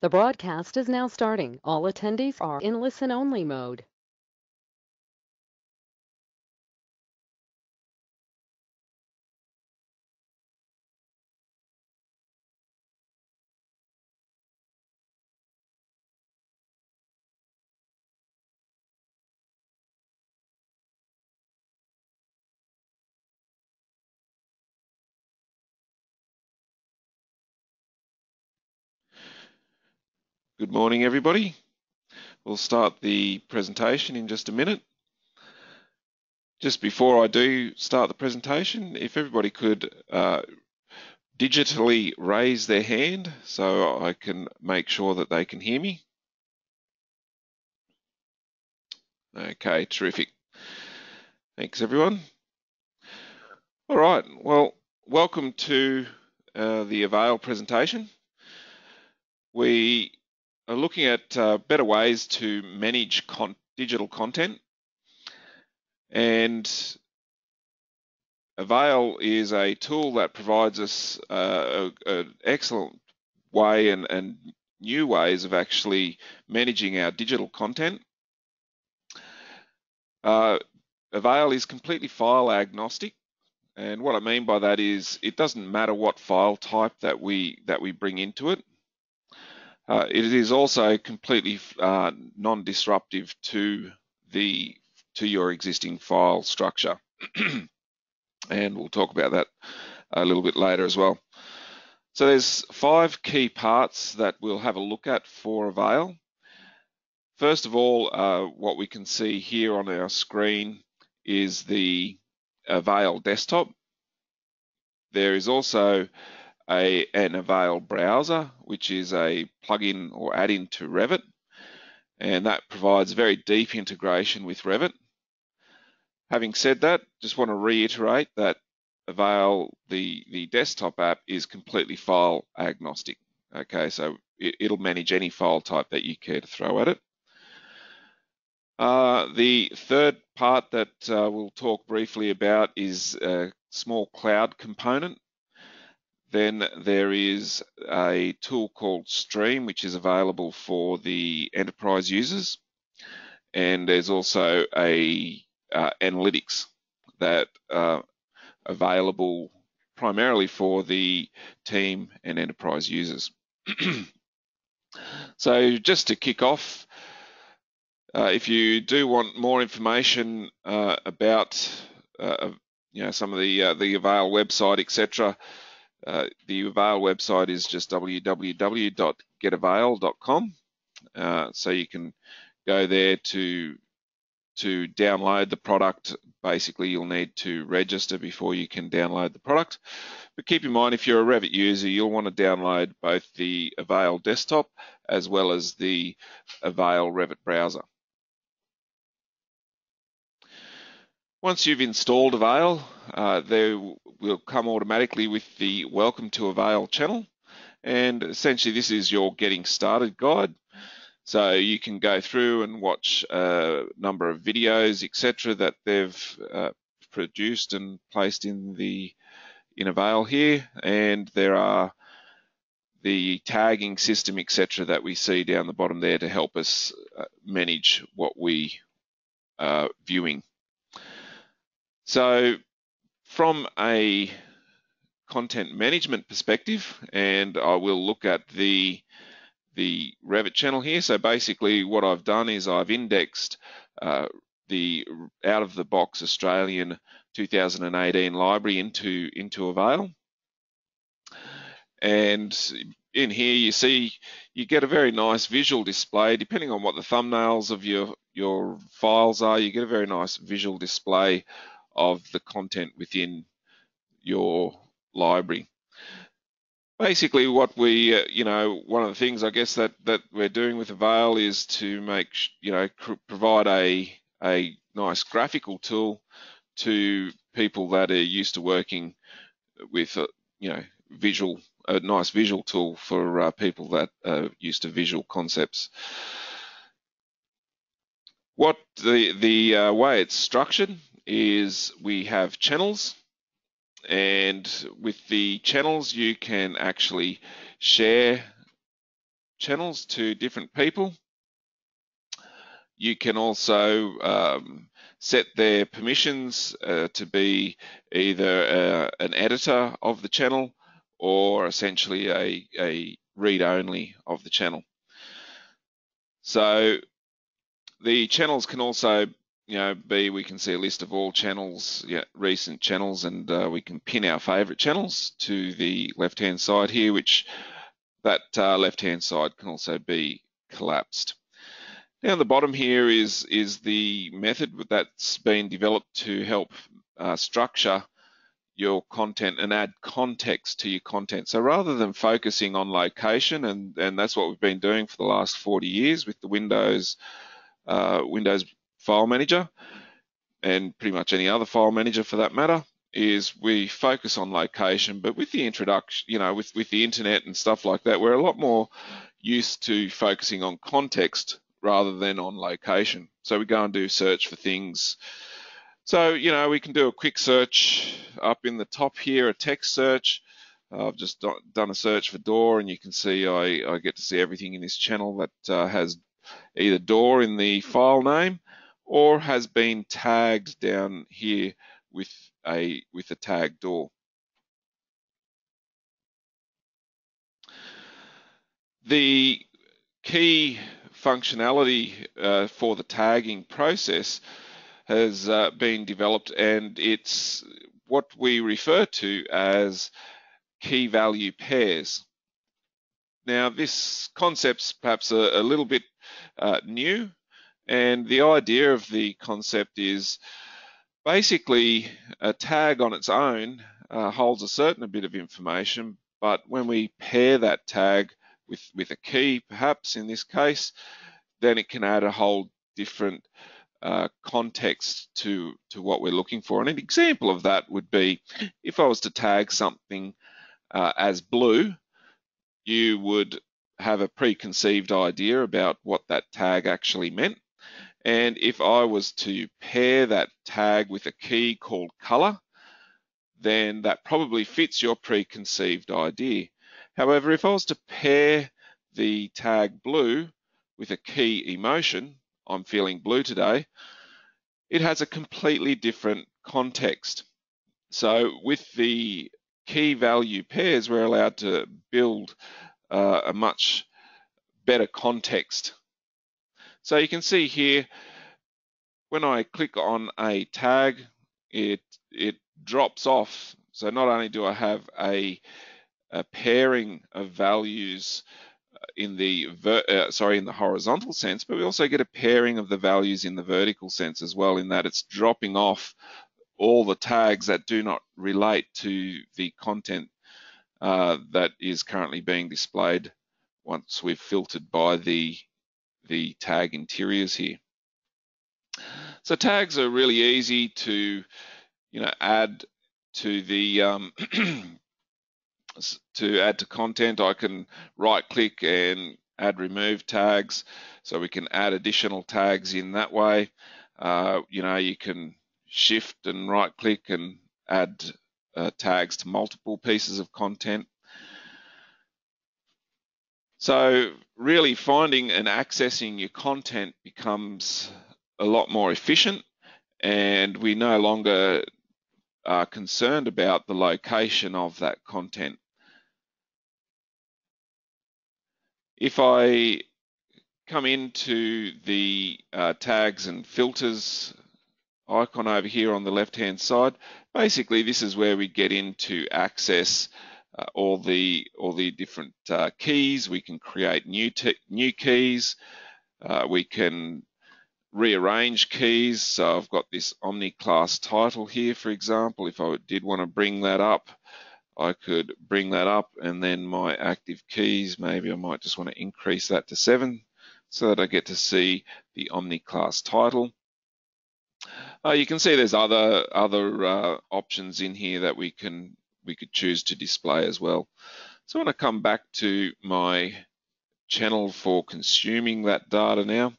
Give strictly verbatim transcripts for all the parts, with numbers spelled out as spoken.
The broadcast is now starting. All attendees are in listen-only mode. Good morning, everybody. We'll start the presentation in just a minute. Just before I do start the presentation, if everybody could uh, digitally raise their hand so I can make sure that they can hear me. Okay, terrific. Thanks, everyone. All right, well, welcome to uh, the Avail presentation. We are looking at uh, better ways to manage con digital content, and Avail is a tool that provides us uh, an excellent way and, and new ways of actually managing our digital content. Uh, Avail is completely file agnostic, and what I mean by that is it doesn't matter what file type that we that we bring into it. Uh, it is also completely uh, non-disruptive to the to your existing file structure, and we'll talk about that a little bit later as well. So there's five key parts that we'll have a look at for Avail. First of all, uh, what we can see here on our screen is the Avail desktop. There is also A, an Avail browser, which is a plugin or add-in to Revit, and that provides very deep integration with Revit. Having said that, just want to reiterate that Avail, the, the desktop app, is completely file agnostic. Okay, so it, it'll manage any file type that you care to throw at it. Uh, the third part that uh, we'll talk briefly about is a small cloud component. Then there is a tool called Stream, which is available for the enterprise users. And there's also a uh, analytics that are available primarily for the team and enterprise users. So just to kick off, uh, if you do want more information uh, about uh, you know, some of the, uh, the Avail website, et cetera, Uh, the Avail website is just w w w dot get avail dot com, uh, so you can go there to to download the product. Basically, you'll need to register before you can download the product. But keep in mind, if you're a Revit user, you'll want to download both the Avail desktop as well as the Avail Revit browser. Once you've installed Avail, uh, they will come automatically with the Welcome to Avail channel. And essentially, this is your Getting Started guide. So you can go through and watch a number of videos, et cetera, that they've uh, produced and placed in the in Avail here. And there are the tagging system, et cetera, that we see down the bottom there to help us manage what we are viewing. So from a content management perspective, and I will look at the, the Revit channel here. So basically what I've done is I've indexed uh, the out-of-the-box Australian two thousand eighteen library into, into Avail. And in here you see, you get a very nice visual display. Depending on what the thumbnails of your, your files are, you get a very nice visual display of the content within your library. Basically, what we, uh, you know, one of the things I guess that that we're doing with Avail is to make, you know, provide a a nice graphical tool to people that are used to working with, uh, you know, visual, a nice visual tool for uh, people that are used to visual concepts. What the the uh, way it's structured is we have channels, and with the channels you can actually share channels to different people. You can also um, set their permissions uh, to be either uh, an editor of the channel or essentially a, a read-only of the channel. So the channels can also, you know, be, we can see a list of all channels, yeah, recent channels, and uh, we can pin our favorite channels to the left-hand side here, which that uh, left-hand side can also be collapsed. Down the bottom here is, is the method that's been developed to help uh, structure your content and add context to your content. So rather than focusing on location, and, and that's what we've been doing for the last forty years with the Windows, uh, Windows File Manager, and pretty much any other file manager for that matter, is we focus on location. But with the introduction, you know, with, with the internet and stuff like that, we're a lot more used to focusing on context rather than on location. So we go and do search for things. So, you know, we can do a quick search up in the top here, a text search. Uh, I've just done a search for door, and you can see I, I get to see everything in this channel that uh, has either door in the file name or has been tagged down here with a, with a tag door. The key functionality uh, for the tagging process has uh, been developed, and it's what we refer to as key value pairs. Now, this concept's perhaps a, a little bit uh, new, and the idea of the concept is basically a tag on its own uh, holds a certain bit of information, but when we pair that tag with, with a key, perhaps in this case, then it can add a whole different uh, context to, to what we're looking for. And an example of that would be if I was to tag something uh, as blue, you would have a preconceived idea about what that tag actually meant. And if I was to pair that tag with a key called color, then that probably fits your preconceived idea. However, if I was to pair the tag blue with a key emotion, I'm feeling blue today, it has a completely different context. So with the key value pairs, we're allowed to build uh, a much better context. So you can see here, when I click on a tag, it, it drops off. So not only do I have a a pairing of values in the uh, sorry in the horizontal sense, but we also get a pairing of the values in the vertical sense as well, in that it's dropping off all the tags that do not relate to the content uh, that is currently being displayed once we've filtered by the the tag interiors here. So tags are really easy to, you know, add to the um, to add to content. I can right click and add remove tags, so we can add additional tags in that way. Uh, you know, you can shift and right click and add uh, tags to multiple pieces of content. So really finding and accessing your content becomes a lot more efficient, and we no longer are concerned about the location of that content. If I come into the uh, tags and filters icon over here on the left-hand side, basically this is where we get into access uh, all the all the different uh, keys. We can create new new keys. Uh, we can rearrange keys. So I've got this Omni class title here, for example. If I did want to bring that up, I could bring that up, and then my active keys, maybe I might just want to increase that to seven so that I get to see the Omni class title. Uh, you can see there's other other uh, options in here that we can we could choose to display as well. So when I come back to my channel for consuming that data now,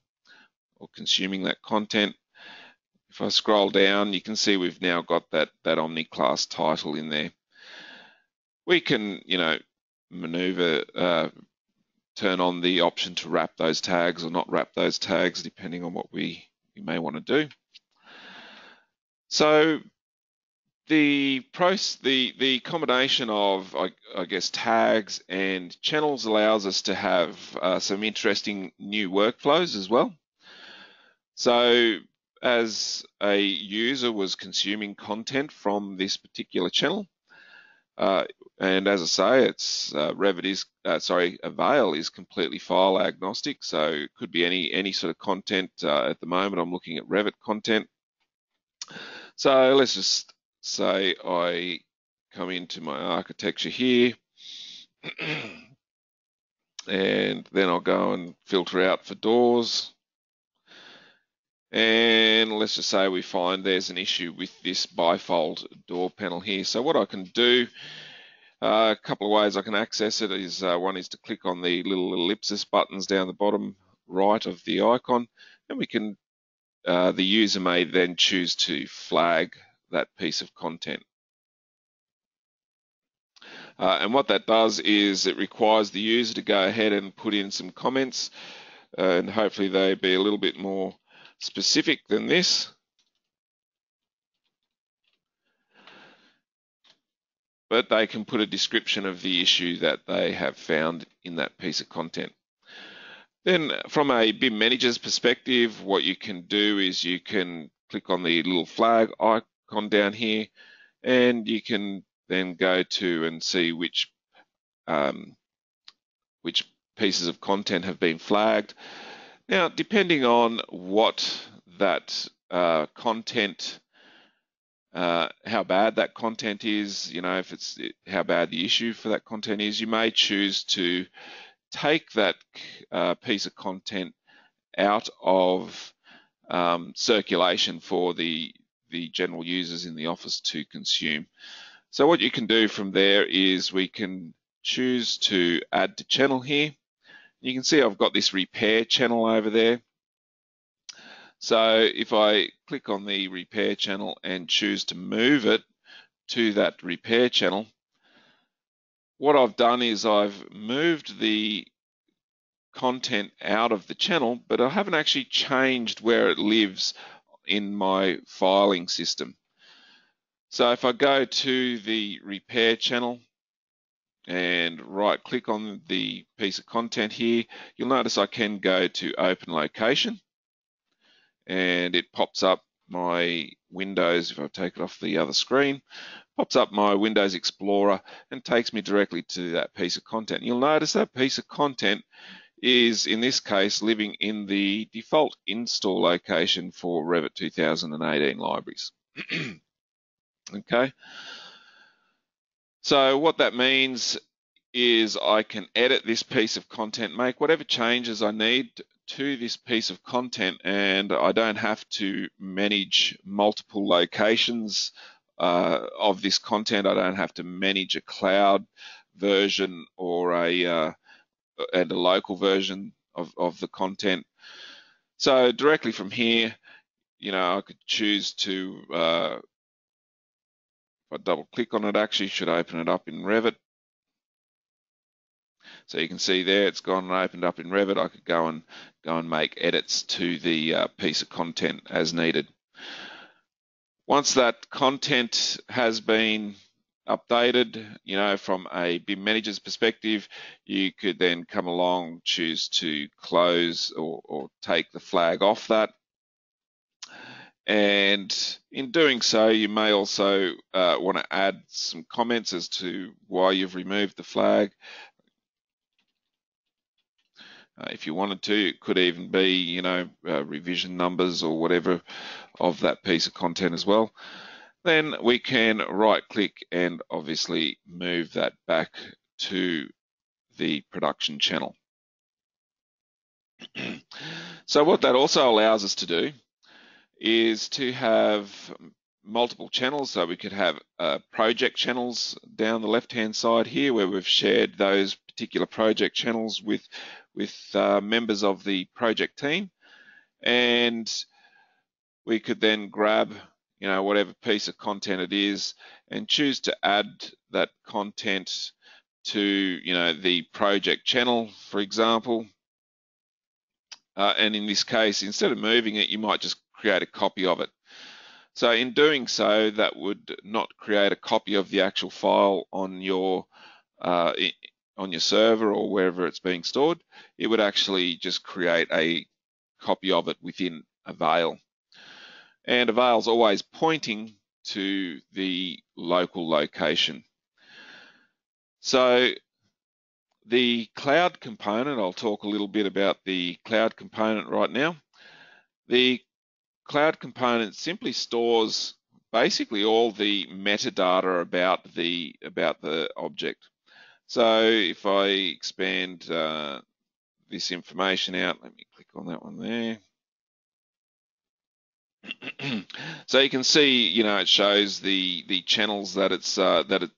or consuming that content, if I scroll down, you can see we've now got that that Omni class title in there. We can, you know, maneuver uh, turn on the option to wrap those tags or not wrap those tags, depending on what we, we may want to do. So the process, the, the combination of, I, I guess, tags and channels allows us to have uh, some interesting new workflows as well. So as a user was consuming content from this particular channel, uh, and as I say, it's uh, Revit is, uh, sorry, Avail is completely file agnostic, so it could be any, any sort of content. Uh, at the moment, I'm looking at Revit content. So let's just say I come into my architecture here, and then I'll go and filter out for doors. And let's just say we find there's an issue with this bifold door panel here. So what I can do, uh, a couple of ways I can access it is, uh, one is to click on the little ellipsis buttons down the bottom right of the icon, and we can, uh, the user may then choose to flag that piece of content. Uh, and what that does is it requires the user to go ahead and put in some comments, uh, and hopefully they be a little bit more specific than this. But they can put a description of the issue that they have found in that piece of content. Then from a B I M manager's perspective, what you can do is you can click on the little flag icon down here, and you can then go to and see which, um, which pieces of content have been flagged. Now, depending on what that uh, content, uh, how bad that content is, you know, if it's how bad the issue for that content is, you may choose to take that uh, piece of content out of um, circulation for the, the general users in the office to consume. So what you can do from there is we can choose to add to channel here. You can see I've got this repair channel over there. So if I click on the repair channel and choose to move it to that repair channel, what I've done is I've moved the content out of the channel, but I haven't actually changed where it lives in my filing system. So if I go to the repair channel and right click on the piece of content here, you'll notice I can go to open location, and it pops up my Windows. If I take it off the other screen, pops up my Windows Explorer and takes me directly to that piece of content. You'll notice that piece of content is, in this case, living in the default install location for Revit two thousand eighteen libraries. Okay. So what that means is I can edit this piece of content, make whatever changes I need to this piece of content, and I don't have to manage multiple locations uh, of this content. I don't have to manage a cloud version or a uh, and a local version of, of the content. So directly from here, you know, I could choose to uh, if I double click on it, actually should open it up in Revit. So you can see there it's gone and opened up in Revit. I could go and go and make edits to the uh, piece of content as needed. Once that content has been updated, you know, from a B I M manager's perspective, you could then come along, choose to close or, or take the flag off that. And in doing so, you may also uh, want to add some comments as to why you've removed the flag. Uh, if you wanted to, it could even be, you know, uh, revision numbers or whatever of that piece of content as well. Then we can right click and obviously move that back to the production channel. So what that also allows us to do is to have multiple channels. So we could have uh, project channels down the left-hand side here, where we've shared those particular project channels with, with uh, members of the project team. And we could then grab, you know, whatever piece of content it is and choose to add that content to, you know, the project channel, for example. Uh, and in this case, instead of moving it, you might just create a copy of it. So in doing so, that would not create a copy of the actual file on your uh, on your server or wherever it's being stored. It would actually just create a copy of it within a veil. And a veil is always pointing to the local location. So the cloud component, I'll talk a little bit about the cloud component right now. The cloud component simply stores basically all the metadata about the about the object. So if I expand uh, this information out, let me click on that one there. So you can see, you know, it shows the the channels that it's uh, that it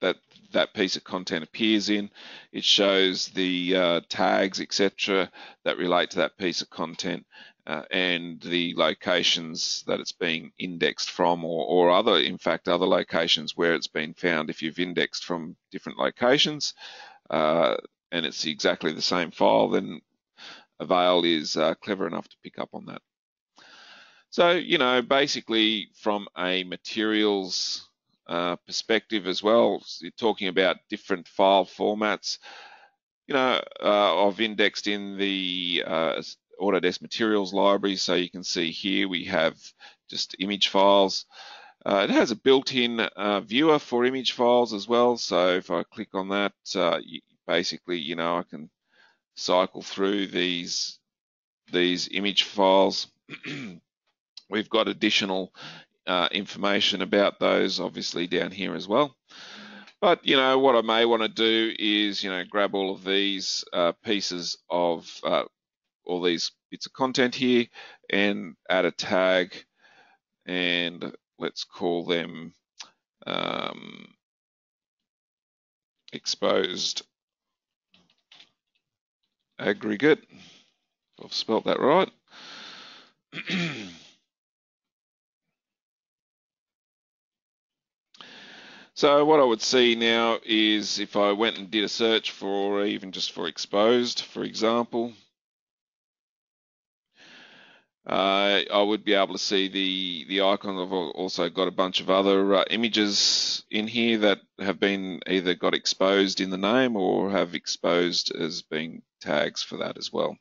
that that piece of content appears in. It shows the uh, tags, et cetera, that relate to that piece of content, uh, and the locations that it's being indexed from, or or other, in fact, other locations where it's been found. If you've indexed from different locations, uh, and it's exactly the same file, then Avail is uh, clever enough to pick up on that. So, you know, basically from a materials uh, perspective as well, talking about different file formats, you know, uh, I've indexed in the uh, Autodesk materials library. So you can see here we have just image files. Uh, it has a built-in uh, viewer for image files as well. So if I click on that, uh, basically, you know, I can cycle through these, these image files. We've got additional uh, information about those, obviously, down here as well. But, you know, what I may want to do is, you know, grab all of these uh, pieces of uh, all these bits of content here and add a tag, and let's call them um, exposed aggregate. I've spelt that right. So what I would see now is if I went and did a search for, even just for exposed, for example, uh, I would be able to see the, the icon. I've also got a bunch of other uh, images in here that have been either got exposed in the name or have exposed as being tags for that as well.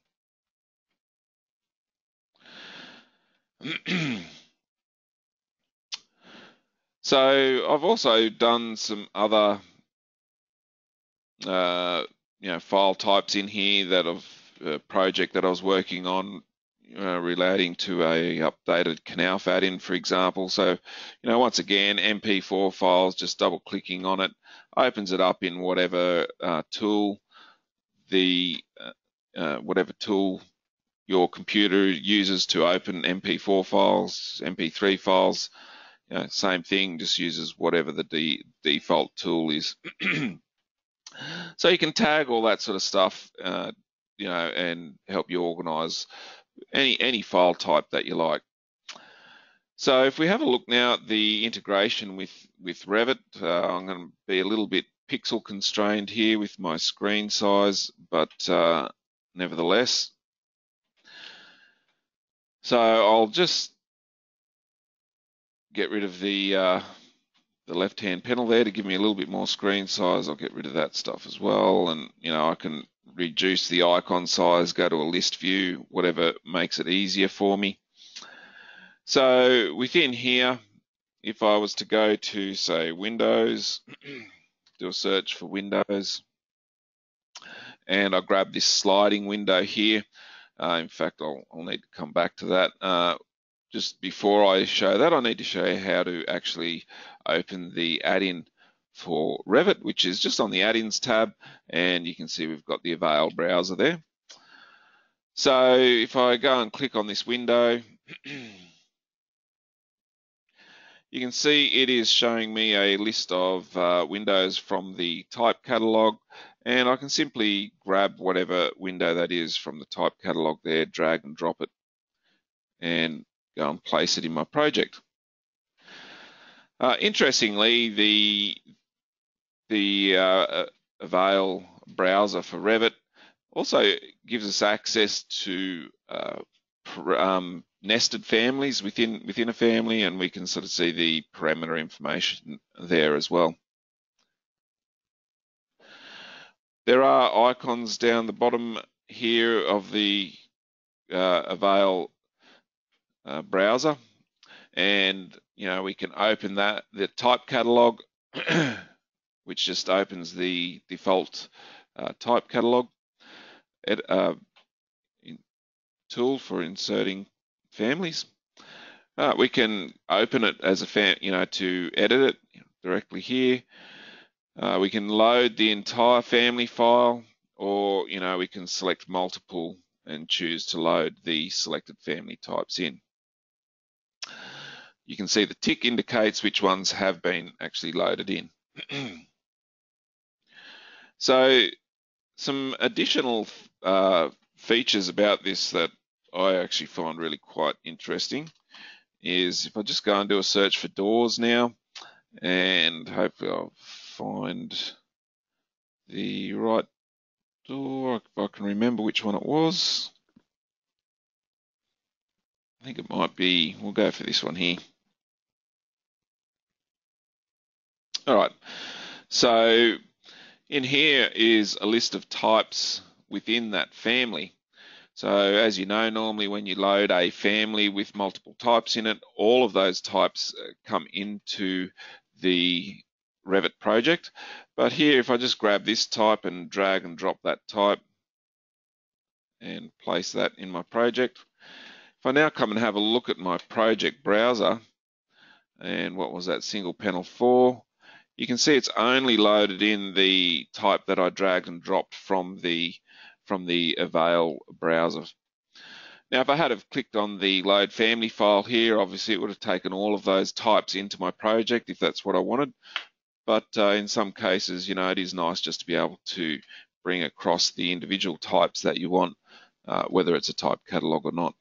So I've also done some other, uh, you know, file types in here that I've a project that I was working on uh, relating to a updated C NAUF add-in, for example. So, you know, once again, M P four files, just double-clicking on it, opens it up in whatever uh, tool the uh, uh, whatever tool your computer uses to open M P four files, M P three files. You know, same thing, just uses whatever the de default tool is. So you can tag all that sort of stuff, uh, you know, and help you organize any any file type that you like. So if we have a look now at the integration with with Revit, uh, I'm going to be a little bit pixel constrained here with my screen size, but uh, nevertheless. So I'll just get rid of the uh, the left-hand panel there to give me a little bit more screen size. I'll get rid of that stuff as well, and you know, I can reduce the icon size, go to a list view, whatever makes it easier for me. So within here, if I was to go to, say, Windows, do a search for Windows, and I grab this sliding window here. Uh, in fact, I'll, I'll need to come back to that. Uh, Just before I show that, I need to show you how to actually open the add-in for Revit, which is just on the add-ins tab, and you can see we've got the Avail browser there. So if I go and click on this window, you can see it is showing me a list of uh, windows from the type catalog, and I can simply grab whatever window that is from the type catalog there, drag and drop it, and go and place it in my project. Uh, interestingly, the the uh, Avail browser for Revit. Also gives us access to uh, um, nested families within within a family, and we can sort of see the parameter information there as well. There are icons down the bottom here of the uh, Avail uh, browser, and you know we can open that the type catalog, which just opens the default uh, type catalog. Ed, uh, in, tool for inserting families. Uh, we can open it as a fam, you know, to edit it directly here. Uh, we can load the entire family file, or you know, we can select multiple and choose to load the selected family types in. You can see the tick indicates which ones have been actually loaded in. So, some additional uh, features about this that I actually find really quite interesting is if I just go and do a search for doors now, and hopefully I'll find the right door. If I can remember which one it was. I think it might be, we'll go for this one here. All right, so in here is a list of types within that family. So as you know, normally when you load a family with multiple types in it, all of those types come into the Revit project. But here, if I just grab this type and drag and drop that type and place that in my project. If I now come and have a look at my project browser, and what was that single panel for? You can see it's only loaded in the type that I dragged and dropped from the from the Avail browser. Now, if I had have clicked on the load family file here, obviously it would have taken all of those types into my project if that's what I wanted. But uh, in some cases, you know, it is nice just to be able to bring across the individual types that you want, uh, whether it's a type catalog or not.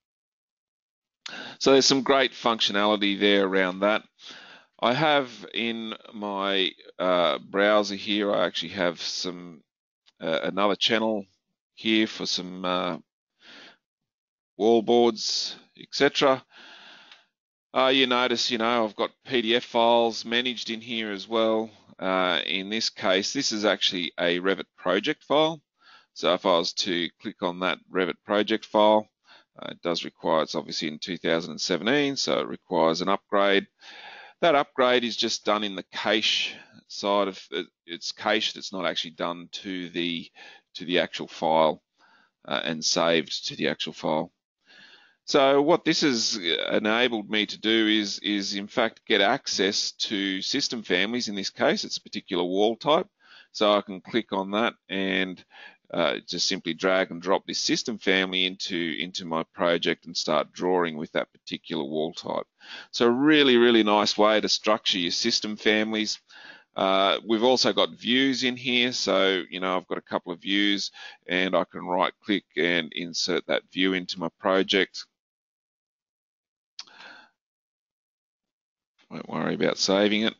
So there's some great functionality there around that. I have in my uh, browser here, I actually have some uh, another channel here for some uh, wallboards, et cetera. Uh, you notice, you know, I've got P D F files managed in here as well. Uh, in this case, this is actually a Revit project file. So if I was to click on that Revit project file, uh, it does require, it's obviously in two thousand seventeen, so it requires an upgrade. That upgrade is just done in the cache side of it. It's cached. It's not actually done to the to the actual file uh, and saved to the actual file. So what this has enabled me to do is is in fact get access to system families. In this case, it's a particular wall type. So I can click on that and uh, just simply drag and drop this system family into into my project and start drawing with that particular wall type. So a really, really nice way to structure your system families. Uh, we've also got views in here, so you know I've got a couple of views, and I can right-click and insert that view into my project. Don't worry about saving it.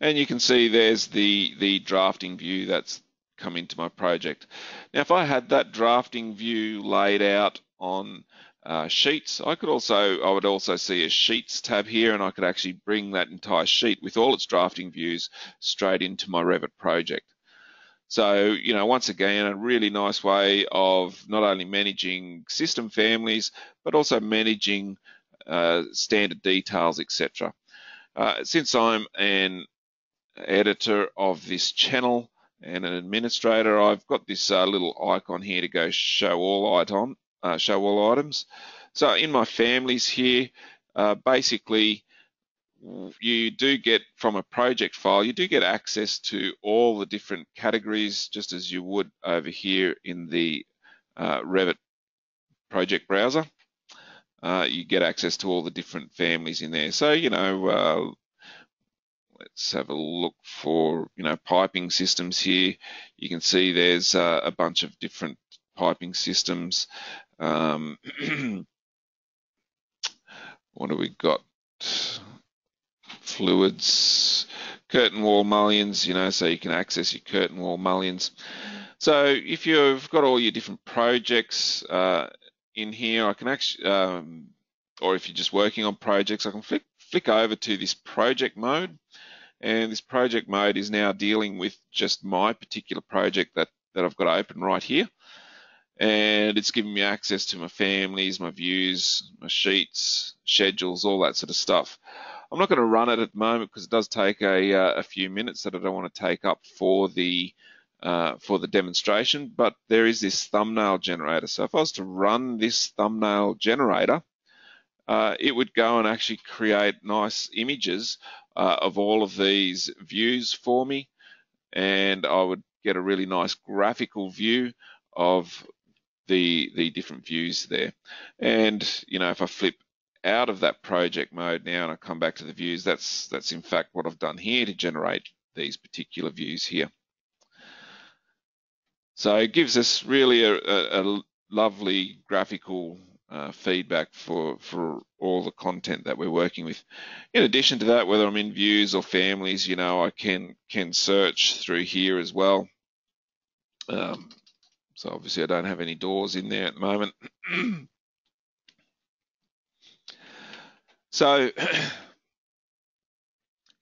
And you can see there's the the drafting view that's come into my project. Now, if I had that drafting view laid out on Uh, sheets. I could also, I would also see a Sheets tab here, and I could actually bring that entire sheet with all its drafting views straight into my Revit project. So, you know, once again, a really nice way of not only managing system families, but also managing uh, standard details, et cetera. Uh, since I'm an editor of this channel and an administrator, I've got this uh, little icon here to go show all item. Uh, show all items. So in my families here, uh, basically you do get from a project file, you do get access to all the different categories just as you would over here in the uh, Revit project browser. Uh, you get access to all the different families in there. So, you know, uh, let's have a look for, you know, piping systems here. You can see there's uh, a bunch of different piping systems. Um, what have we got? fluids, curtain wall mullions, you know, so you can access your curtain wall mullions. So if you've got all your different projects uh, in here, I can actually, um, or if you're just working on projects, I can flick, flick over to this project mode. And this project mode is now dealing with just my particular project that, that I've got open right here. And it's giving me access to my families, my views, my sheets, schedules, all that sort of stuff. I'm not going to run it at the moment because it does take a, uh, a few minutes that I don't want to take up for the, uh, for the demonstration, but there is this thumbnail generator. So if I was to run this thumbnail generator, uh, it would go and actually create nice images uh, of all of these views for me, and I would get a really nice graphical view of the the different views there. And you know, if I flip out of that project mode now and I come back to the views, that's that's in fact what I've done here to generate these particular views here. So it gives us really a, a, a lovely graphical uh, feedback for for all the content that we're working with. In addition to that, whether I'm in views or families, you know, I can can search through here as well. Um, So obviously I don't have any doors in there at the moment. So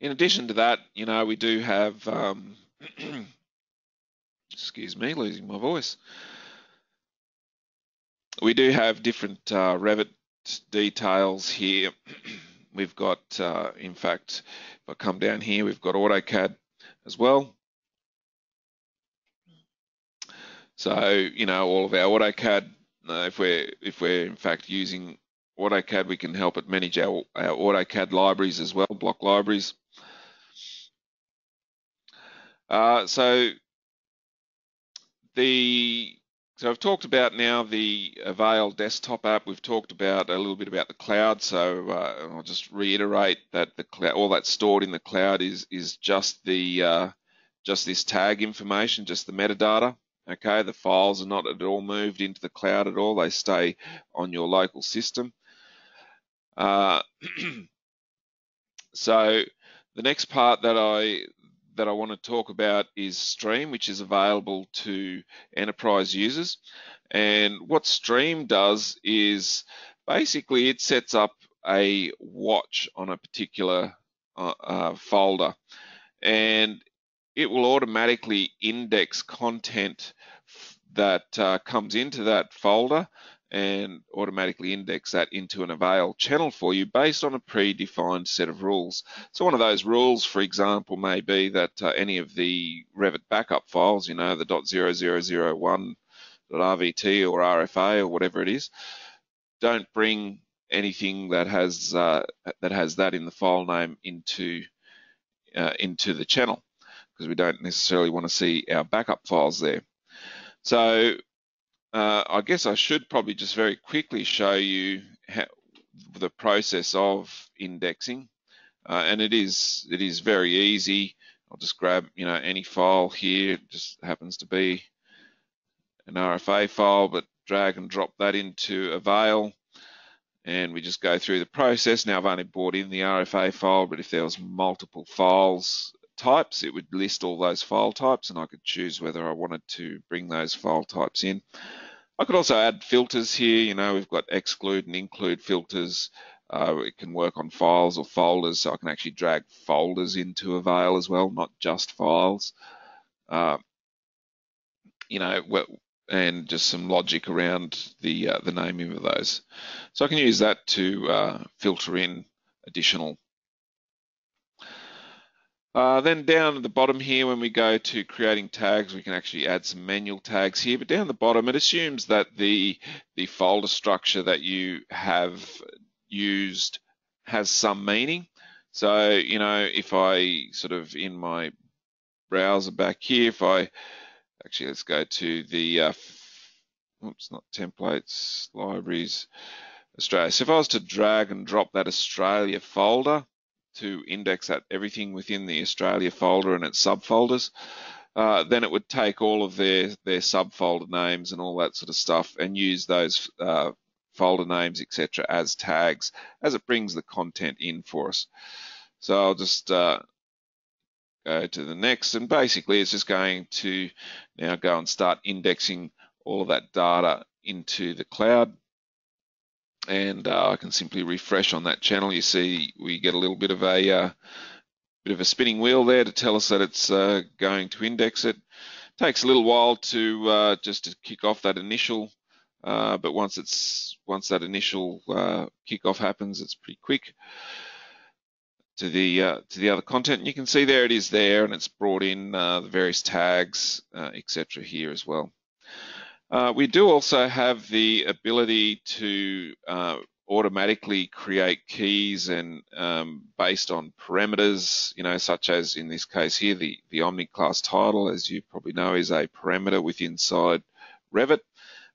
in addition to that, you know, we do have, um, excuse me, losing my voice. We do have different uh, Revit details here. We've got, uh, in fact, if I come down here, we've got AutoCAD as well. So, you know, all of our AutoCAD, uh, if we're if we're in fact using AutoCAD, we can help it manage our, our AutoCAD libraries as well, block libraries. Uh, so the so I've talked about now the Avail desktop app. We've talked about a little bit about the cloud. So uh, I'll just reiterate that the cloud, all that's stored in the cloud is is just the uh, just this tag information, just the metadata. Okay, the files are not at all moved into the cloud at all. They stay on your local system. Uh, so the next part that I that I want to talk about is Stream, which is available to enterprise users. And what Stream does is basically it sets up a watch on a particular uh, uh, folder, and it will automatically index content that uh, comes into that folder and automatically index that into an Avail channel for you based on a predefined set of rules. So one of those rules, for example, may be that uh, any of the Revit backup files, you know, the .zero zero zero one, .rvt or R F A or whatever it is, don't bring anything that has uh, that has that in the file name into uh, into the channel, because we don't necessarily want to see our backup files there. So uh, I guess I should probably just very quickly show you how, the process of indexing. Uh, and it is, it is very easy. I'll just grab, you know, any file here. It just happens to be an R F A file, but drag and drop that into Avail. And we just go through the process. Now I've only brought in the R F A file, but if there was multiple files types, it would list all those file types, and I could choose whether I wanted to bring those file types in. I could also add filters here. You know, we've got exclude and include filters. Uh, it can work on files or folders, so I can actually drag folders into Avail as well, not just files. Uh, you know, and just some logic around the uh, the naming of those. So I can use that to uh, filter in additional. Uh, then down at the bottom here, when we go to creating tags, we can actually add some manual tags here. But down at the bottom, it assumes that the, the folder structure that you have used has some meaning. So, you know, if I sort of in my browser back here, if I actually, let's go to the, uh, oops, not templates, libraries, Australia. So if I was to drag and drop that Australia folder to index at everything within the Australia folder and its subfolders, uh, then it would take all of their, their subfolder names and all that sort of stuff and use those uh, folder names, et cetera, as tags, as it brings the content in for us. So I'll just uh, go to the next, and basically it's just going to now go and start indexing all of that data into the cloud. And uh, I can simply refresh on that channel. You see, we get a little bit of a uh, bit of a spinning wheel there to tell us that it's uh, going to index it. Takes a little while to uh, just to kick off that initial, uh, but once it's once that initial uh, kickoff happens, it's pretty quick to the uh, to the other content. And you can see there it is there, and it's brought in uh, the various tags, uh, et cetera, here as well. Uh, we do also have the ability to uh, automatically create keys and um, based on parameters, you know, such as in this case here, the, the Omni class title, as you probably know, is a parameter within inside Revit.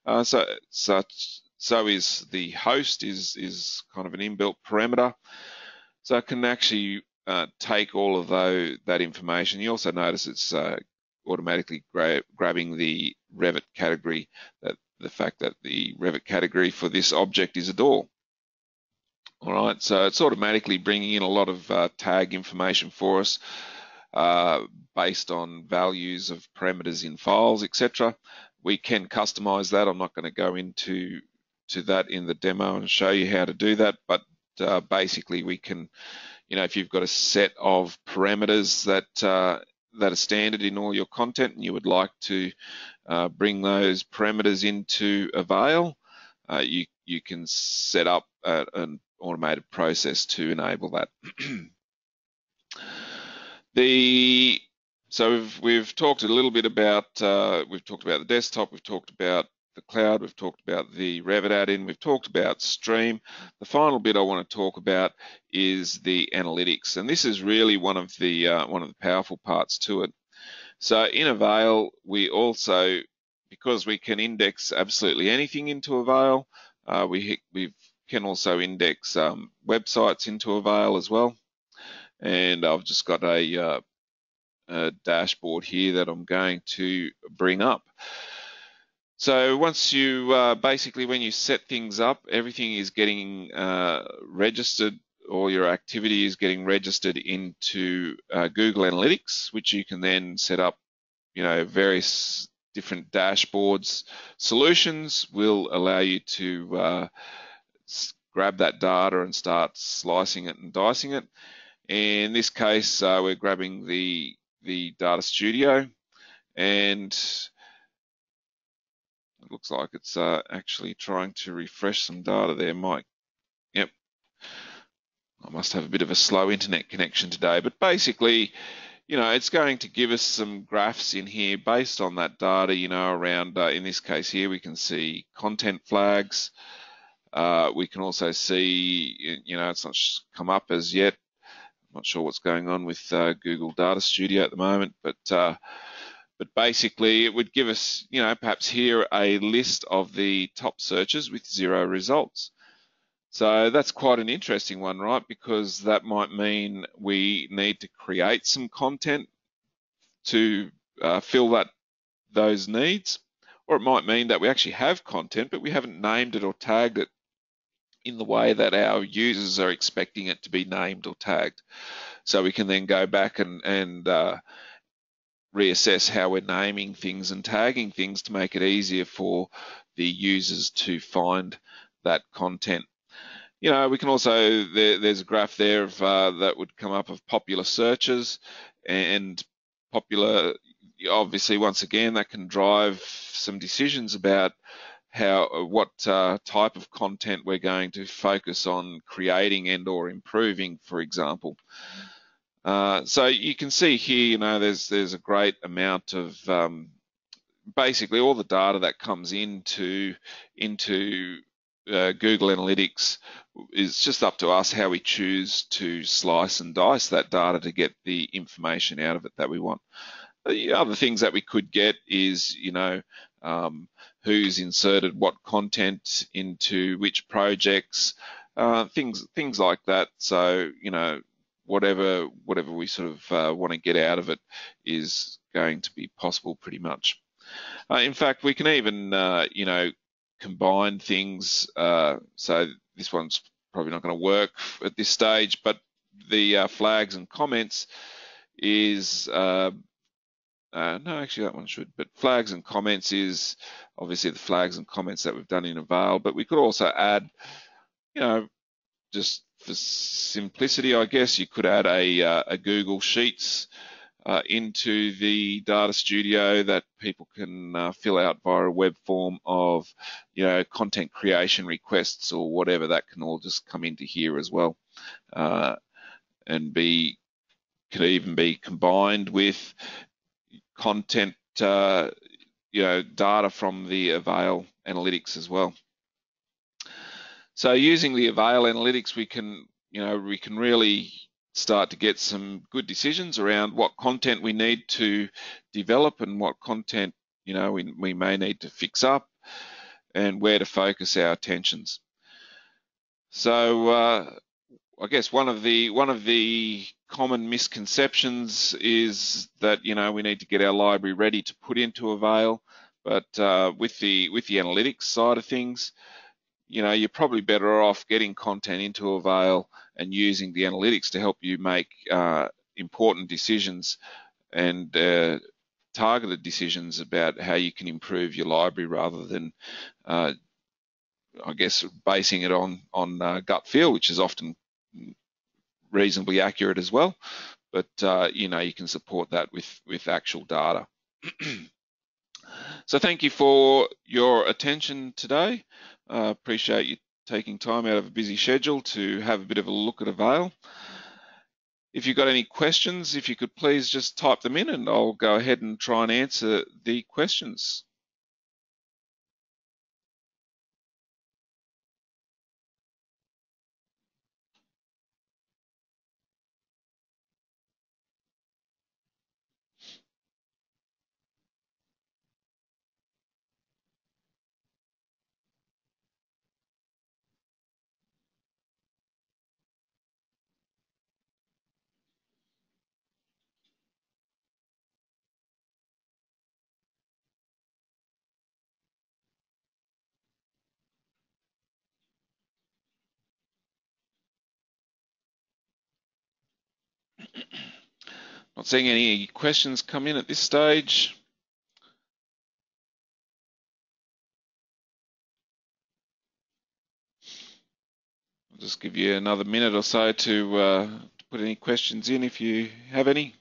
Uh, so, such, so is the host is, is kind of an inbuilt parameter. So I can actually uh, take all of those, that information. You also notice it's uh, automatically gra grabbing the Revit category, that the fact that the Revit category for this object is a door. All right, so it's automatically bringing in a lot of uh, tag information for us uh, based on values of parameters in files, et cetera. We can customize that. I'm not going to go into to that in the demo and show you how to do that, but uh, basically we can, you know, if you've got a set of parameters that uh, that are standard in all your content and you would like to uh, bring those parameters into a Avail, uh, you, you can set up a, an automated process to enable that. the, so we've, we've talked a little bit about, uh, we've talked about the desktop, we've talked about the cloud, we've talked about the Revit add-in, we've talked about Stream. The final bit I want to talk about is the analytics, and this is really one of the uh, one of the powerful parts to it. So in Avail, we also, because we can index absolutely anything into Avail, uh, we we can also index um, websites into Avail as well. And I've just got a, uh, a dashboard here that I'm going to bring up. So once you, uh, basically when you set things up, everything is getting uh, registered, all your activity is getting registered into uh, Google Analytics, which you can then set up, you know, various different dashboards. Solutions will allow you to uh, grab that data and start slicing it and dicing it. In this case, uh, we're grabbing the, the Data Studio, and it looks like it's uh, actually trying to refresh some data there, Mike. Yep. I must have a bit of a slow internet connection today, but basically, you know, it's going to give us some graphs in here based on that data, you know, around, uh, in this case here, we can see content flags. Uh, we can also see, you know, it's not come up as yet. I'm not sure what's going on with uh, Google Data Studio at the moment, but uh, But basically, it would give us, you know, perhaps here a list of the top searches with zero results. So that's quite an interesting one, right? Because that might mean we need to create some content to uh, fill that those needs, or it might mean that we actually have content, but we haven't named it or tagged it in the way that our users are expecting it to be named or tagged. So we can then go back and and uh, reassess how we're naming things and tagging things to make it easier for the users to find that content. You know, we can also, there, there's a graph there of, uh, that would come up of popular searches and popular, obviously, once again, that can drive some decisions about how, what uh, type of content we're going to focus on creating and or improving, for example. Uh, so you can see here, you know, there's there's a great amount of um, basically all the data that comes into into uh, Google Analytics is just up to us how we choose to slice and dice that data to get the information out of it that we want. The other things that we could get is, you know, um, who's inserted what content into which projects, uh, things things like that. So, you know, Whatever, whatever we sort of uh, want to get out of it is going to be possible pretty much. Uh, in fact, we can even, uh, you know, combine things. Uh, so this one's probably not going to work at this stage, but the uh, flags and comments is, uh, uh, no, actually that one should, but flags and comments is obviously the flags and comments that we've done in Avail, but we could also add, you know, just for simplicity, I guess, you could add a, uh, a Google Sheets uh, into the Data Studio that people can uh, fill out via a web form of, you know, content creation requests or whatever. That can all just come into here as well, uh, and be, could even be combined with content, uh, you know, data from the Avail Analytics as well. So using the Avail Analytics, we can, you know, we can really start to get some good decisions around what content we need to develop and what content, you know, we, we may need to fix up and where to focus our attentions. So uh, I guess one of the one of the common misconceptions is that, you know, we need to get our library ready to put into Avail, but uh, with the with the analytics side of things, you know, you're probably better off getting content into Avail and using the analytics to help you make uh, important decisions and uh, targeted decisions about how you can improve your library, rather than, uh, I guess, basing it on on uh, gut feel, which is often reasonably accurate as well. But uh, you know, you can support that with with actual data. So thank you for your attention today. I uh, appreciate you taking time out of a busy schedule to have a bit of a look at Avail. If you've got any questions, if you could please just type them in and I'll go ahead and try and answer the questions. Not seeing any questions come in at this stage. I'll just give you another minute or so to, uh, to put any questions in if you have any.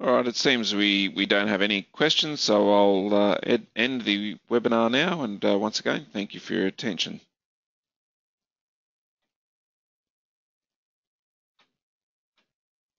All right, it seems we, we don't have any questions, so I'll uh, ed- end the webinar now. And uh, once again, thank you for your attention.